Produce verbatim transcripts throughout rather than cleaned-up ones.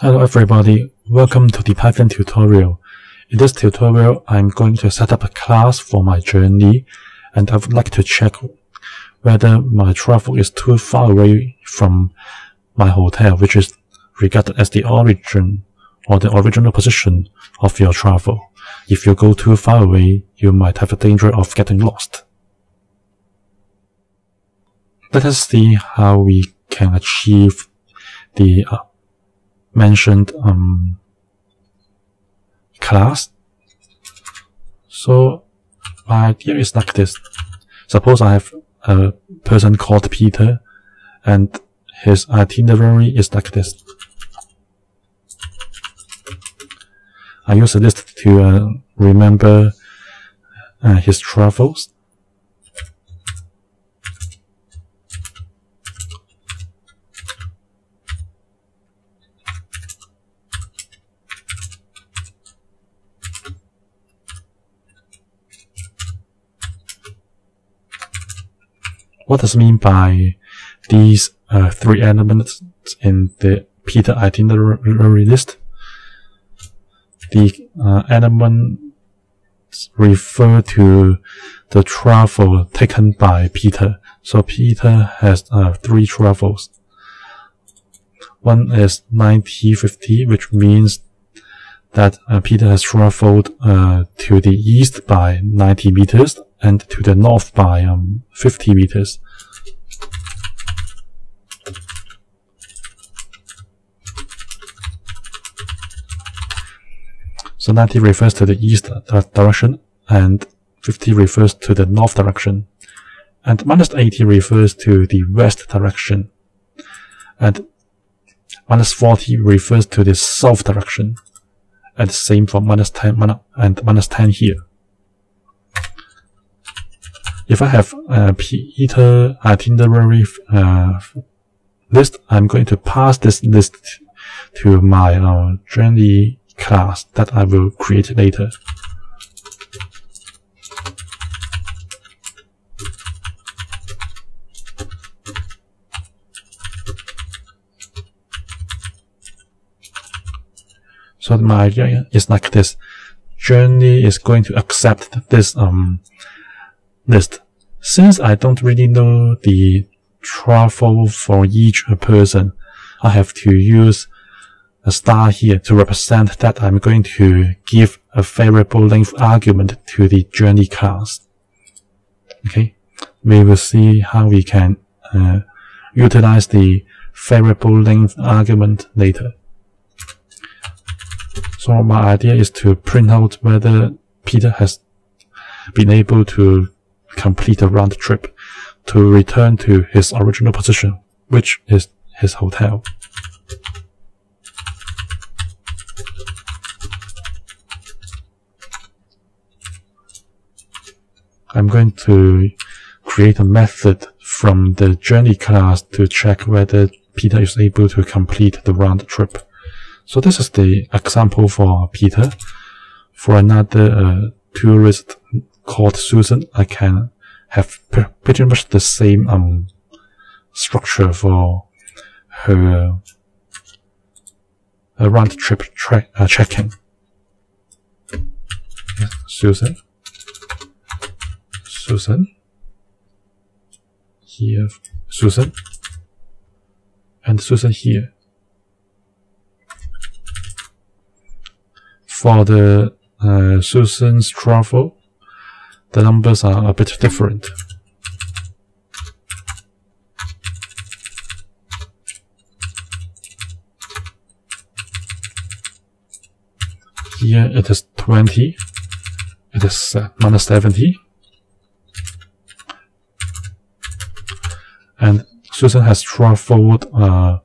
Hello everybody, welcome to the Python tutorial. In this tutorial, I'm going to set up a class for my journey, and I would like to check whether my travel is too far away from my hotel, which is regarded as the origin or the original position of your travel. If you go too far away, you might have a danger of getting lost. Let us see how we can achieve the uh, mentioned um, class. So my idea is like this. Suppose I have a person called Peter, and his itinerary is like this. I use a list to uh, remember uh, his travels. What does it mean by these uh, three elements in the Peter itinerary list? The uh, elements refer to the travel taken by Peter. So Peter has uh, three travels. One is ninety fifty, which means that uh, Peter has traveled uh, to the east by ninety meters. And to the north by um, fifty meters. So ninety refers to the east direction, and fifty refers to the north direction, and minus eighty refers to the west direction, and minus forty refers to the south direction, and same for minus ten and minus ten here. If I have a Peter itinerary uh, list, I'm going to pass this list to my uh, journey class that I will create later. So my idea is like this. Journey is going to accept this um list. Since I don't really know the travel for each person, I have to use a star here to represent that I'm going to give a variable length argument to the journey class. Okay, we will see how we can uh, utilize the variable length argument later. So my idea is to print out whether Peter has been able to complete a round trip to return to his original position, which is his hotel. I'm going to create a method from the journey class to check whether Peter is able to complete the round trip. So this is the example for Peter. For another uh, tourist called Susan, I can have pretty much the same um structure for her uh, round trip tra uh, checking. Susan, Susan, here, Susan, and Susan here. For the uh, Susan's travel, the numbers are a bit different. Here it is twenty, it is uh, minus seventy, and Susan has traveled uh,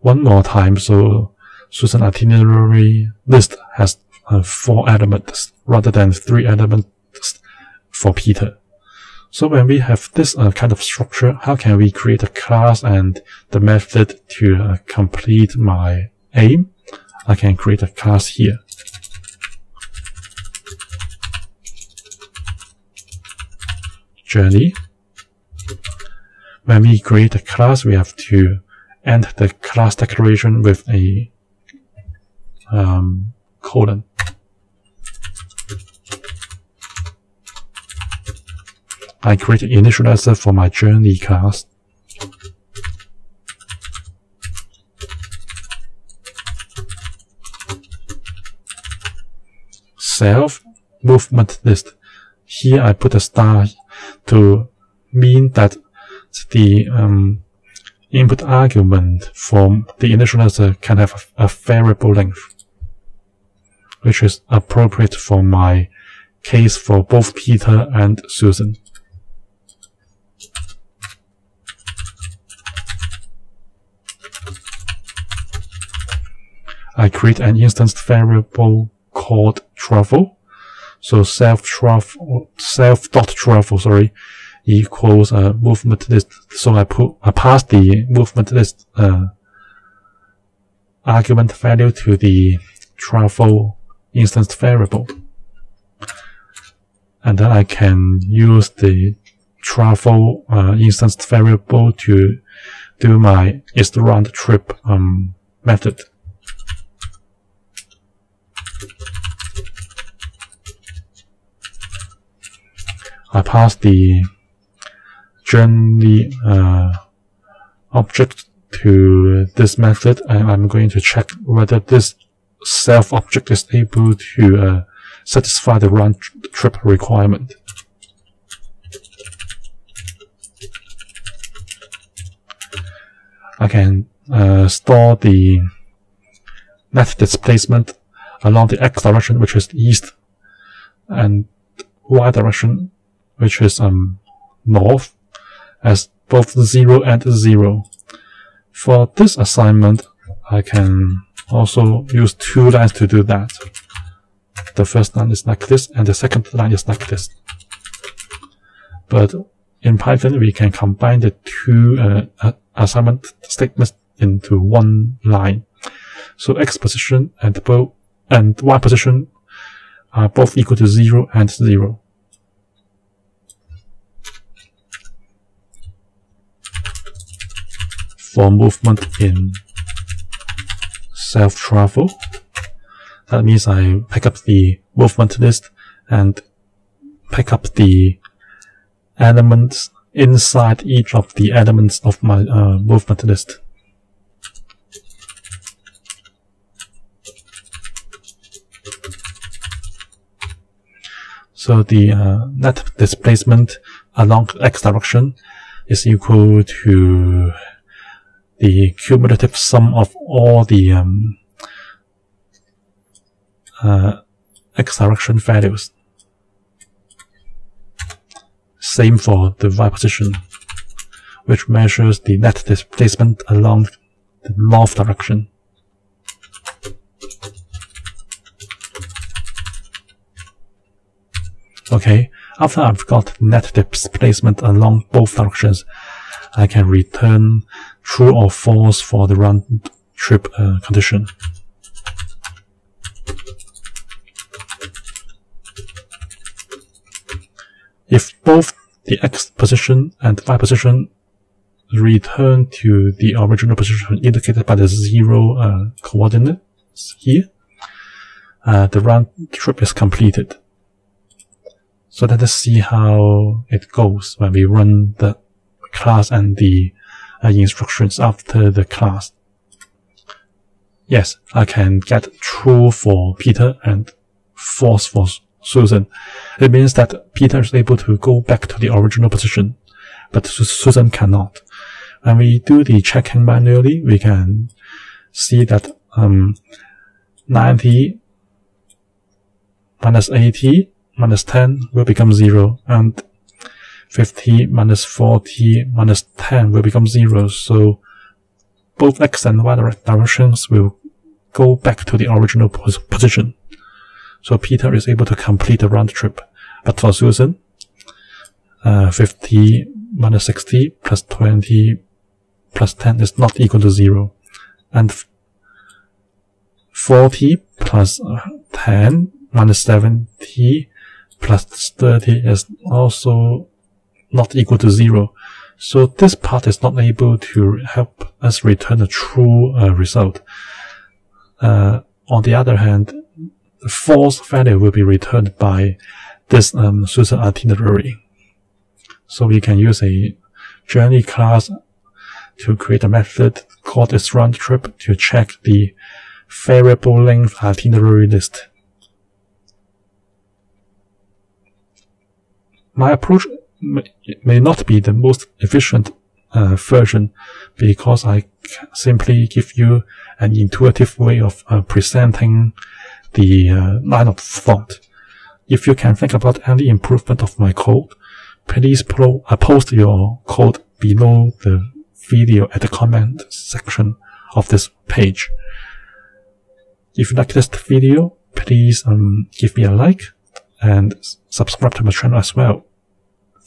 one more time, so Susan's itinerary list has uh, four elements rather than three elements for Peter. So when we have this uh, kind of structure, how can we create a class and the method to uh, complete my aim? I can create a class here. Journey. When we create a class, we have to end the class declaration with a ähm, coden. I create an initial asset for my journey class. Self movement list. Here I put a star to mean that the um, input argument from the initial asset can have a, a variable length, which is appropriate for my case for both Peter and Susan. I create an instance variable called travel. So self travel, self dot travel, sorry, equals a movement list. So I put, I pass the movement list, uh, argument value to the travel instance variable. And then I can use the travel, uh, instance variable to do my is the round trip, um, method. I pass the journey uh, object to this method, and I'm going to check whether this self object is able to uh, satisfy the round trip requirement. I can uh, store the net displacement along the x direction, which is east, and y direction, which is um north, as both zero and zero. For this assignment, I can also use two lines to do that. The first line is like this, and the second line is like this. But in Python, we can combine the two uh, assignment statements into one line. So x position and both and y position are both equal to zero and zero. For movement in self-travel, that means I pick up the movement list and pick up the elements inside each of the elements of my uh, movement list. So the uh, net displacement along x direction is equal to the cumulative sum of all the um, uh, x direction values. Same for the y position, which measures the net displacement along the north direction. Okay, after I've got net displacement along both directions, I can return true or false for the round trip uh, condition. If both the x position and y position return to the original position indicated by the zero uh, coordinates here, uh, the round trip is completed. So let us see how it goes when we run the class and the uh, instructions after the class. Yes, I can get true for Peter and false for Susan. It means that Peter is able to go back to the original position, but Susan cannot. When we do the checking manually, we can see that um, ninety minus eighty minus ten will become zero, and fifty minus forty minus ten will become zero. So both x and y directions will go back to the original position. So Peter is able to complete the round trip. But for Susan, uh, fifty minus sixty plus twenty plus ten is not equal to zero. And forty plus ten minus seventy plus thirty is also not equal to zero. So this part is not able to help us return a true uh, result. Uh, On the other hand, the false value will be returned by this um, SUSE itinerary. So we can use a journey class to create a method called this round trip to check the variable length itinerary list. My approach may not be the most efficient uh, version, because I simply give you an intuitive way of uh, presenting the uh, line of thought. If you can think about any improvement of my code, please pro uh, post your code below the video at the comment section of this page. If you like this video, please um, give me a like and subscribe to my channel as well.